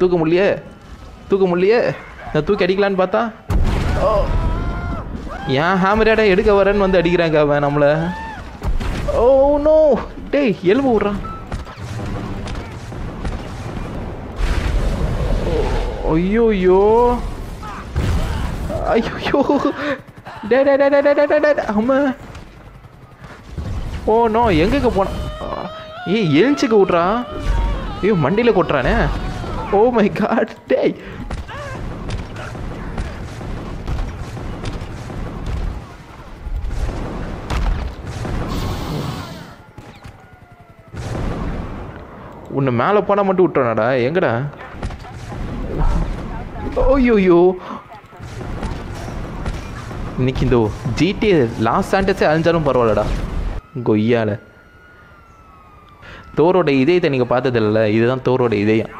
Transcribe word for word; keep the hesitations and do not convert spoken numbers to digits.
தூக்க முடியலையே தூக்க முடியலையே நான் தூக்கி அடிக்கலான்னு பார்த்தா ஓ ஏன் ஹேமரேடை எடுக்க வரேன்னு வந்து அடிக்கிறாங்க அவன் நம்மளை. ஓ நோ டேய் எலும்பு விட்றான். ஐயோ ஐயோ ஐயோ டே டே டே டே டே டே அம்மா. ஓ நோ எங்கேக்க போனான். ஏ எழுச்சிக்க விட்றா. ஐயோ மண்டியில் கொட்டுறானே. ஓ மை காட் டே உன்னை மேலே போனால் மட்டும் விட்டுறானாடா எங்கடா. ஓய்யோயோ இன்னைக்கு இந்த ஜிடி லாஸ்ட் சாண்டஸே அழிஞ்சாலும் பரவாயில்லடா கொய்யால. தோரோட இதயத்தை நீங்கள் பார்த்ததில்ல, இதுதான் தோரோட இதயம்.